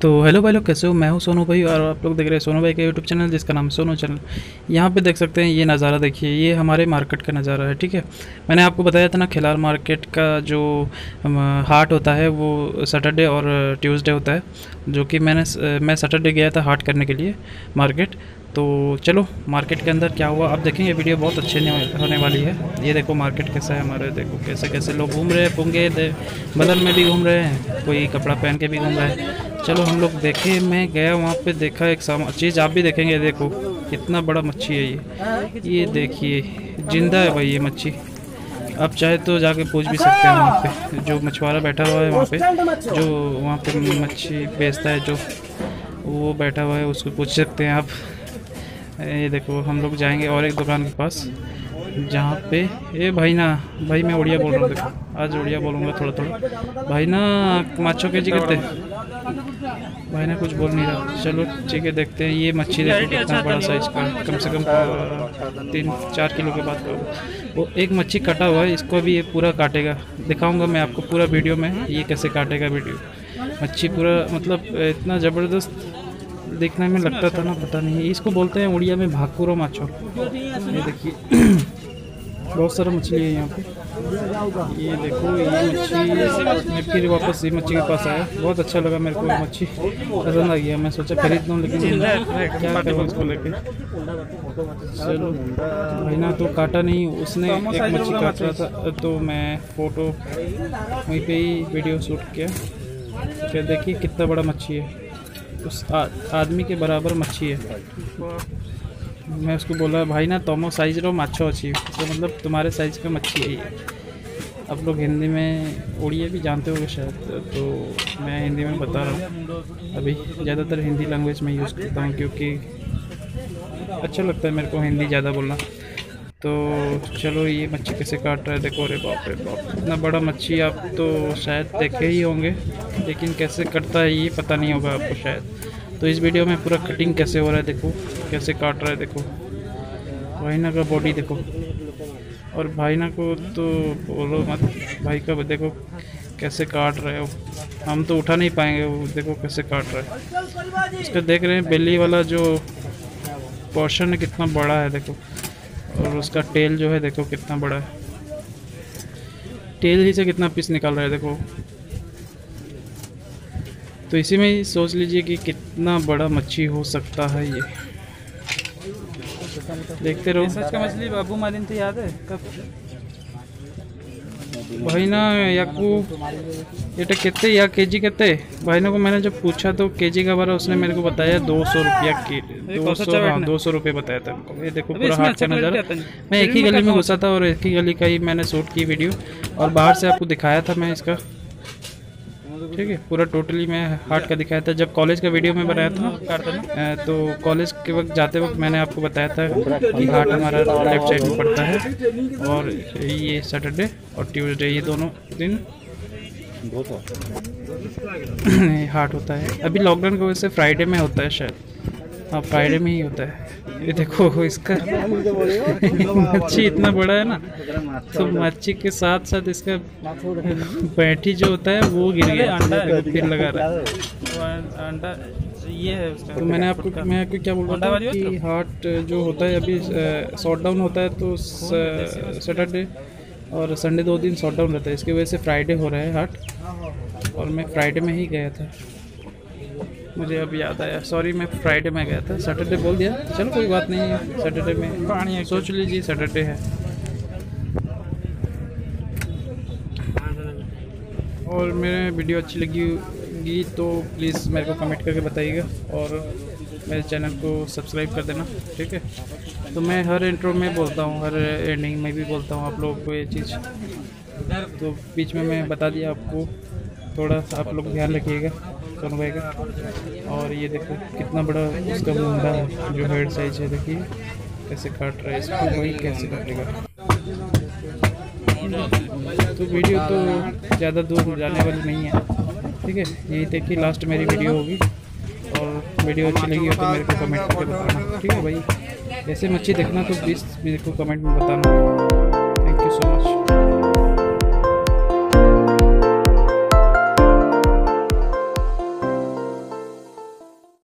तो हेलो भाई लोग, कैसे हो। मैं हूं सोनू भाई और आप लोग देख रहे हैं सोनू भाई का यूट्यूब चैनल जिसका नाम है सोनू चैनल। यहां पे देख सकते हैं ये नज़ारा, देखिए ये हमारे मार्केट का नज़ारा है। ठीक है, मैंने आपको बताया था ना, खिलार मार्केट का जो हाट होता है वो सैटरडे और ट्यूसडे होता है, जो कि मैं सैटरडे गया था हाट करने के लिए मार्केट। तो चलो मार्केट के अंदर क्या हुआ आप देखेंगे। वीडियो बहुत अच्छी होने वाली है। ये देखो मार्केट कैसा है हमारे, देखो कैसे कैसे लोग घूम रहे हैं, पुंगे बदल में भी घूम रहे हैं, कोई कपड़ा पहन के भी घूम रहा है। चलो हम लोग देखें, मैं गया वहाँ पे, देखा एक चीज़, आप भी देखेंगे। देखो कितना बड़ा मच्छी है ये देखिए जिंदा है भाई ये मच्छी। आप चाहे तो जाके पूछ भी सकते हैं वहाँ पे, जो मछुआरा बैठा हुआ है वहाँ पे, जो वहाँ पे मच्छी बेचता है जो वो बैठा हुआ है, उसको पूछ सकते हैं आप। ये देखो हम लोग जाएंगे और एक दुकान के पास जहाँ पे ए भाई ना, भाई मैं उड़िया बोल रहा हूँ, देखो आज उड़िया बोलूँगा थोड़ा थोड़ा। भाई ना माछो के जी करते, भाई ना कुछ बोल नहीं रहा। चलो ठीक है, देखते हैं। ये मच्छी देखो कितना बड़ा साइज़ का, कम से कम 3-4 किलो के बाद वो एक मच्छी कटा हुआ है, इसको भी ये पूरा काटेगा। दिखाऊंगा मैं आपको पूरा वीडियो में ये कैसे काटेगा वीडियो मच्छी पूरा, मतलब इतना ज़बरदस्त देखने में लगता था ना, पता नहीं। इसको बोलते हैं उड़िया में भाकुरो माछो। ये देखिए बहुत सारा मछली है यहाँ पे। ये देखो ये मच्छी, मैं फिर वापस ये मच्छी के पास आया, बहुत अच्छा लगा मेरे को, मच्छी पसंद आ गया। मैं सोचा खरीद लूँ लेकिन क्या करूँ इसको लेके। चलो भाई ना तो काटा नहीं, उसने एक मच्छी काट रहा था तो मैं फ़ोटो वहीं पर ही वीडियो शूट किया। देखिए कितना बड़ा मच्छी है, उस आदमी के बराबर मच्छी है। मैं उसको बोला भाई ना तोमो साइज रो माछो अच्छी, तो मतलब तुम्हारे साइज़ का मच्छी है ये। आप लोग हिंदी में उड़िया भी जानते होंगे शायद, तो मैं हिंदी में बता रहा हूँ अभी। ज़्यादातर हिंदी लैंग्वेज में यूज़ करता हूँ क्योंकि अच्छा लगता है मेरे को हिंदी ज़्यादा बोलना। तो चलो ये मच्छी कैसे काट रहा है, देखो अरे बाप रे बाप, इतना बड़ा मच्छी आप तो शायद देखे ही होंगे लेकिन कैसे कटता है ये पता नहीं होगा आपको शायद। तो इस वीडियो में पूरा कटिंग कैसे हो रहा है, देखो कैसे काट रहा है। देखो भाईना का बॉडी देखो, और भाईना को तो बोलो मत, भाई का देखो कैसे काट रहे हो, हम तो उठा नहीं पाएंगे। वो देखो कैसे काट रहा है, इसका देख रहे हैं बेली वाला जो पोर्शन है कितना बड़ा है देखो, और उसका टेल जो है देखो कितना बड़ा है, टेल ही से कितना पीस निकाल रहा है देखो। तो इसी में ही सोच लीजिए कि कितना बड़ा मच्छी हो सकता है ये। देखते रहो सच का मछली बाबू मालिन तो याद है कब भाई ना याकू ये कितने या केजी कहते भाई ना को। मैंने जब पूछा तो केजी का बारा उसने मेरे को बताया 200 रुपया के, 200 रुपये बताया था हमको। ये देखो पूरा हाट का नज़ारा, मैं एक ही गली में घुसा था और एक ही गली का ही मैंने शूट की वीडियो, और बाहर से आपको दिखाया था मैं इसका। ठीक है, पूरा टोटली मैं हाट का दिखाया था जब कॉलेज का वीडियो में बनाया था, तो कॉलेज के वक्त जाते वक्त मैंने आपको बताया था कि हाट हमारा लेफ्ट साइड में पड़ता है, और ये सैटरडे और ट्यूसडे ये दोनों दिन हाट होता है। अभी लॉकडाउन की वजह से फ्राइडे में होता है शायद, हाँ फ्राइडे में ही होता है। ये देखो इसका मच्छी इतना बड़ा है ना, तो मच्छी के साथ साथ इसका बैठी जो होता है वो गिर गया, फिर लगा रहा है। ये है उसका, तो मैंने आपको मैं क्या बोल रहा था कि हाट जो होता है अभी शॉर्ट डाउन होता है, तो सैटरडे और संडे 2 दिन शॉर्ट डाउन रहता है, इसकी वजह से फ्राइडे हो रहा है हाट, और मैं फ्राइडे में ही गया था। मुझे अब याद आया, सॉरी मैं फ्राइडे में गया था, सैटरडे बोल दिया, चलो कोई बात नहीं है। सैटरडे में पानी है, सोच लीजिए सैटरडे है। और मेरे वीडियो अच्छी लगेगी तो प्लीज़ मेरे को कमेंट करके बताइएगा, और मेरे चैनल को सब्सक्राइब कर देना। ठीक है, तो मैं हर इंट्रो में बोलता हूँ, हर एंडिंग में भी बोलता हूँ आप लोगों को ये चीज़, तो बीच में मैं बता दिया आपको, थोड़ा सा आप लोग ध्यान रखिएगा सोनू भाई का। और ये देखो कितना बड़ा उसका मुंडा है जो हेड साइज है, देखिए कैसे काट रहा है इसको, वही कैसे काटेगा। तो वीडियो तो ज़्यादा दूर जाने वाली नहीं है, ठीक है यही तक कि लास्ट मेरी वीडियो होगी, और वीडियो अच्छी लगी हो तो मेरे को कमेंट करके बताना। ठीक है भाई, ऐसे मच्छी देखना तो प्लीज़ मेरे को कमेंट में बताना। Thank you so much.